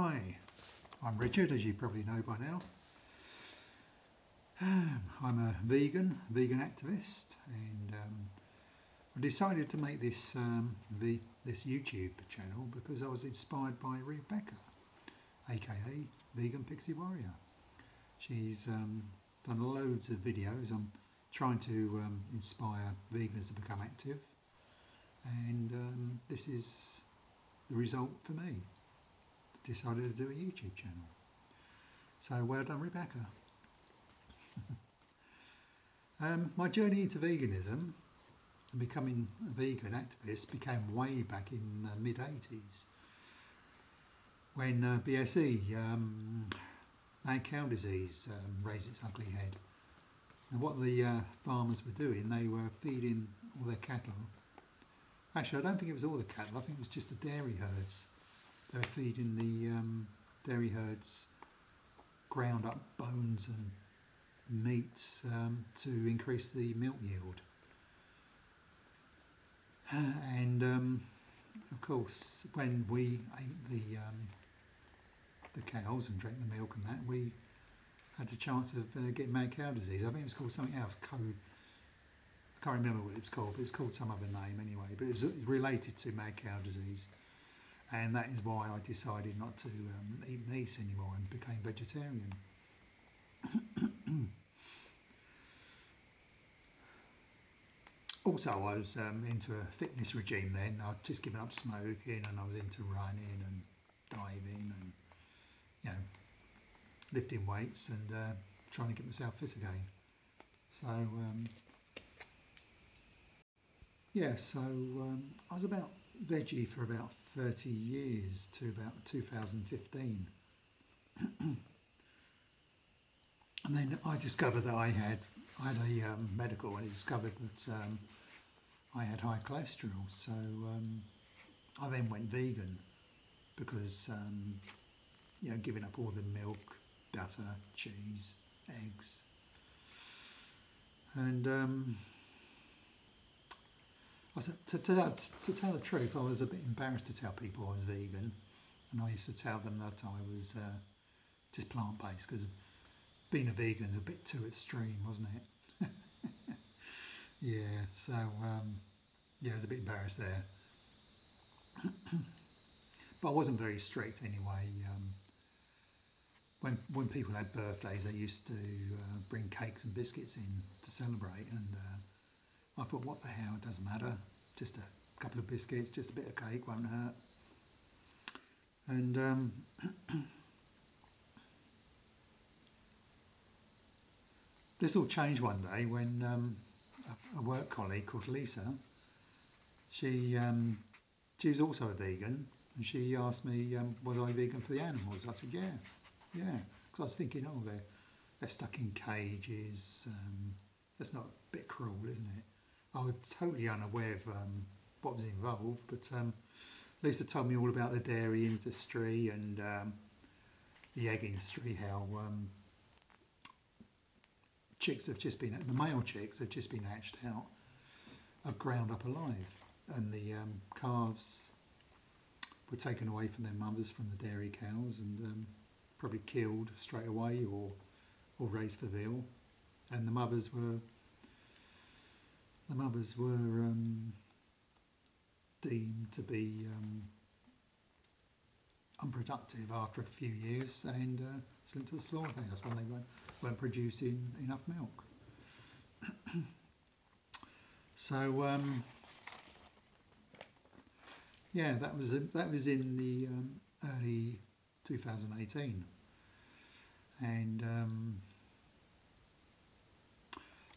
Hi, I'm Richard, as you probably know by now. I'm a vegan activist, and I decided to make this this YouTube channel because I was inspired by Rebecca, aka Vegan Pixie Warrior. She's done loads of videos on trying to inspire vegans to become active, and this is the result for me. Decided to do a YouTube channel. So well done, Rebecca. My journey into veganism and becoming a vegan activist became way back in the mid-80s when BSE, mad cow disease, raised its ugly head. And what the farmers were doing, they were feeding all their cattle. Actually, I don't think it was all the cattle, I think it was just the dairy herds. They were feeding the dairy herds ground up bones and meats to increase the milk yield. And of course, when we ate the cows and drank the milk and that, we had the chance of getting mad cow disease. I think it was called something else, I can't remember what it was called, but it was called some other name anyway, but it was related to mad cow disease. And that is why I decided not to eat meat anymore and became vegetarian. Also, I was into a fitness regime then. I'd just given up smoking, and I was into running and diving and, you know, lifting weights and trying to get myself fit again. So, yeah, so I was about veggie for about 30 years to about 2015. And then I discovered that I had a medical, and I discovered that I had high cholesterol, so I then went vegan because you know, giving up all the milk, butter, cheese, eggs, and to tell the truth, I was a bit embarrassed to tell people I was vegan, and I used to tell them that I was just plant-based, because being a vegan is a bit too extreme, wasn't it? Yeah, so yeah, I was a bit embarrassed there. But I wasn't very strict anyway. When people had birthdays, they used to bring cakes and biscuits in to celebrate, and I thought, what the hell, it doesn't matter, just a couple of biscuits, just a bit of cake, won't hurt. And this all changed one day when a work colleague called Lisa, she was also a vegan, and she asked me, was I vegan for the animals? I said, yeah, because I was thinking, oh, they're stuck in cages, that's not a bit cruel, isn't it? I was totally unaware of what was involved, but Lisa told me all about the dairy industry and the egg industry, how the male chicks have just been hatched out, are ground up alive, and the calves were taken away from their mothers from the dairy cows and probably killed straight away or raised for veal, and the mothers were deemed to be unproductive after a few years and sent to the slaughterhouse when they weren't producing enough milk. So yeah, that was in the early 2018, and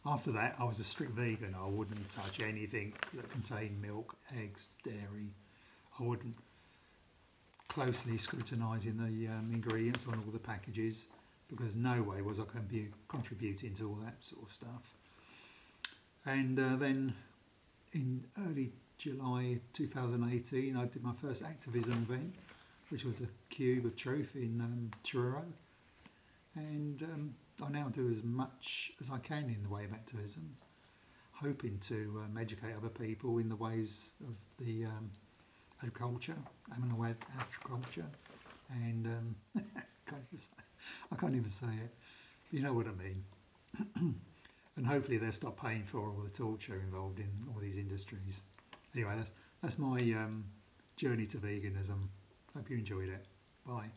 after that, I was a strict vegan. I wouldn't touch anything that contained milk, eggs, dairy. I wouldn't, closely scrutinising the ingredients on all the packages, because no way was I going to be contributing to all that sort of stuff. And then in early July 2018, I did my first activism event, which was a Cube of Truth in Truro. And I now do as much as I can in the way of activism, hoping to educate other people in the ways of the agriculture, animal agriculture, and I can't even say it, but you know what I mean. And hopefully they'll stop paying for all the torture involved in all these industries. Anyway, that's my journey to veganism. Hope you enjoyed it. Bye.